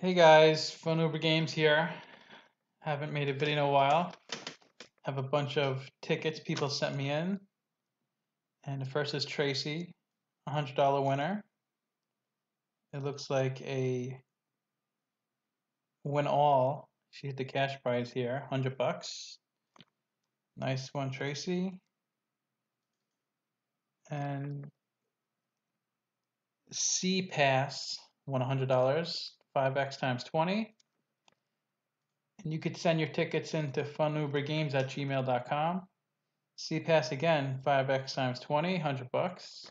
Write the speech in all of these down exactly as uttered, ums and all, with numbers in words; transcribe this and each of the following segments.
Hey guys, Fun Uber Games here. Haven't made a video in a while. Have a bunch of tickets people sent me in. And the first is Tracy, a hundred dollar winner. It looks like a win all. She hit the cash prize here, hundred bucks. Nice one, Tracy. And C Pass won a hundred dollars. five x times twenty. And you could send your tickets into funubergames at gmail dot com. C Pass again, five x times twenty, one hundred bucks.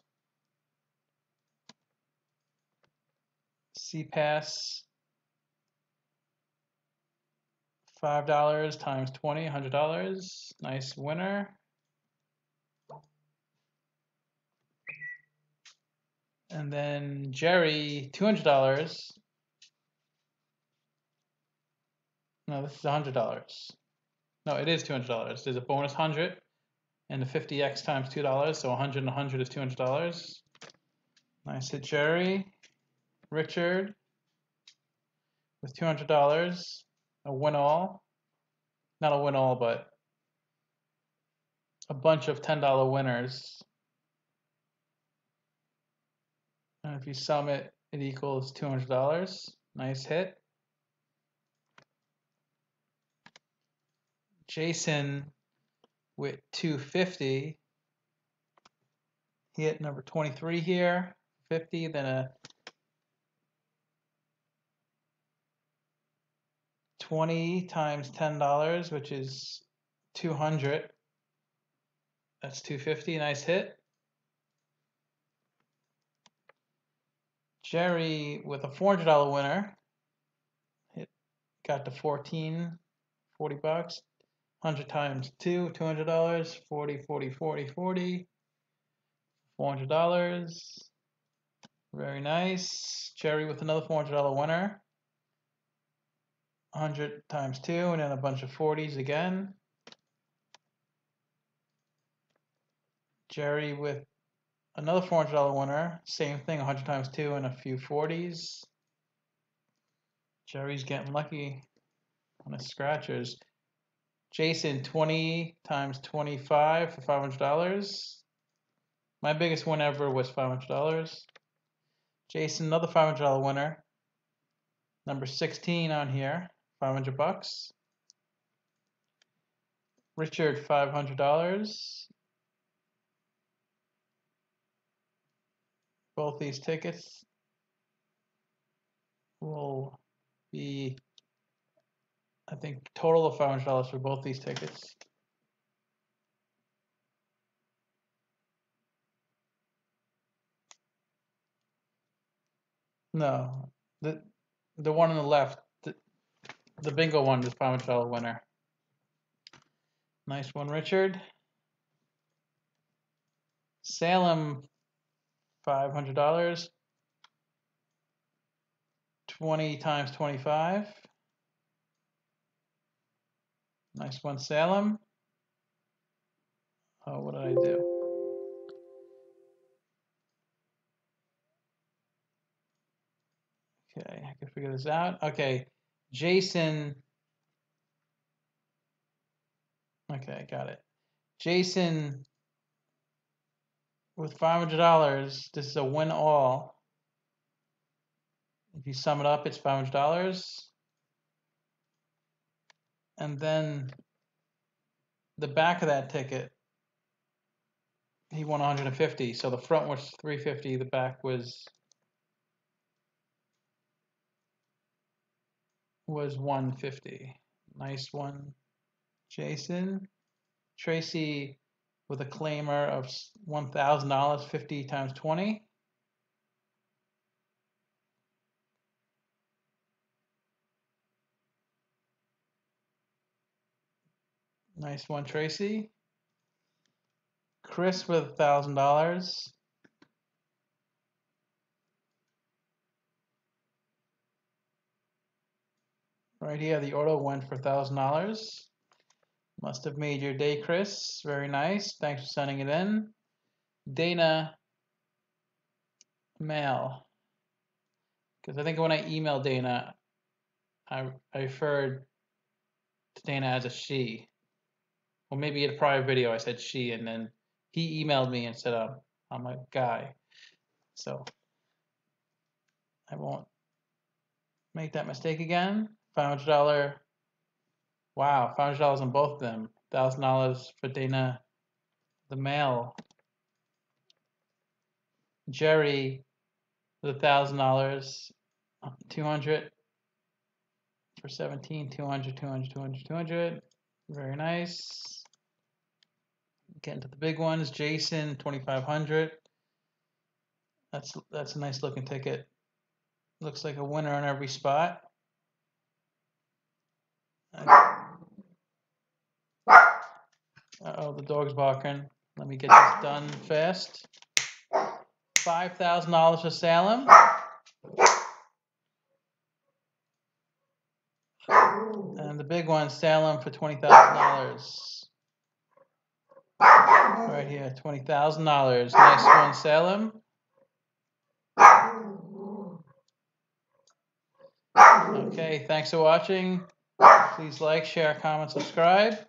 C Pass, five dollars times twenty, one hundred dollars. Nice winner. And then Jerry, two hundred dollars. No, this is one hundred dollars. No, it is two hundred dollars. There's a bonus one hundred and the fifty x times two dollars, so one hundred and one hundred is two hundred dollars. Nice hit, Jerry. Richard with two hundred dollars. A win-all. Not a win-all, but a bunch of ten dollar winners. And if you sum it, it equals two hundred dollars. Nice hit. Jason with two hundred fifty. He hit number twenty-three here, fifty, then a twenty times ten dollars, which is two hundred. That's two hundred fifty. Nice hit. Jerry with a four hundred dollar winner. Hit, got to fourteen, forty bucks. one hundred times two, two hundred dollars, forty, forty, forty, forty, four hundred dollars. Very nice. Jerry with another four hundred dollar winner. one hundred times two, and then a bunch of forties again. Jerry with another four hundred dollar winner. Same thing, one hundred times two, and a few forties. Jerry's getting lucky on his scratchers. Jason, twenty times twenty-five for five hundred dollars. My biggest win ever was five hundred dollars. Jason, another five hundred dollar winner. Number sixteen on here, five hundred bucks. Richard, five hundred dollars. Both these tickets will be, I think, total of five hundred dollars for both these tickets. No, the the one on the left, the, the bingo one, is five hundred dollar winner. Nice one, Richard. Salem, five hundred dollars. twenty times twenty-five. Nice one, Salem. Oh, what did I do? Okay, I can figure this out. Okay, Jason. Okay, I got it. Jason with five hundred dollars. This is a win all. If you sum it up, it's five hundred dollars. And then the back of that ticket, he won one hundred fifty. So the front was three hundred fifty, the back was was one hundred fifty. Nice one, Jason. Tracy with a claimer of one thousand dollars, fifty times twenty. Nice one, Tracy. Chris with a thousand dollars. Right here, the auto went for a thousand dollars. Must have made your day, Chris. Very nice. Thanks for sending it in. Dana, mail. Because I think when I email Dana, I, I referred to Dana as a she. Well, maybe in a prior video I said she, and then he emailed me and said um, I'm a guy. So I won't make that mistake again. five hundred dollars. Wow, five hundred dollars on both of them. one thousand dollars for Dana, the male. Jerry, the one thousand dollars. two hundred for seventeen. two hundred, two hundred, two hundred, two hundred. Very nice. Getting to the big ones. Jason, twenty-five hundred. That's that's a nice looking ticket. Looks like a winner on every spot. Uh-oh, the dog's barking. Let me get this done fast. five thousand dollars for Salem. And the big one, Salem for twenty thousand dollars. Right here, twenty thousand dollars. Nice one, Salem. Okay, thanks for watching. Please like, share, comment, subscribe.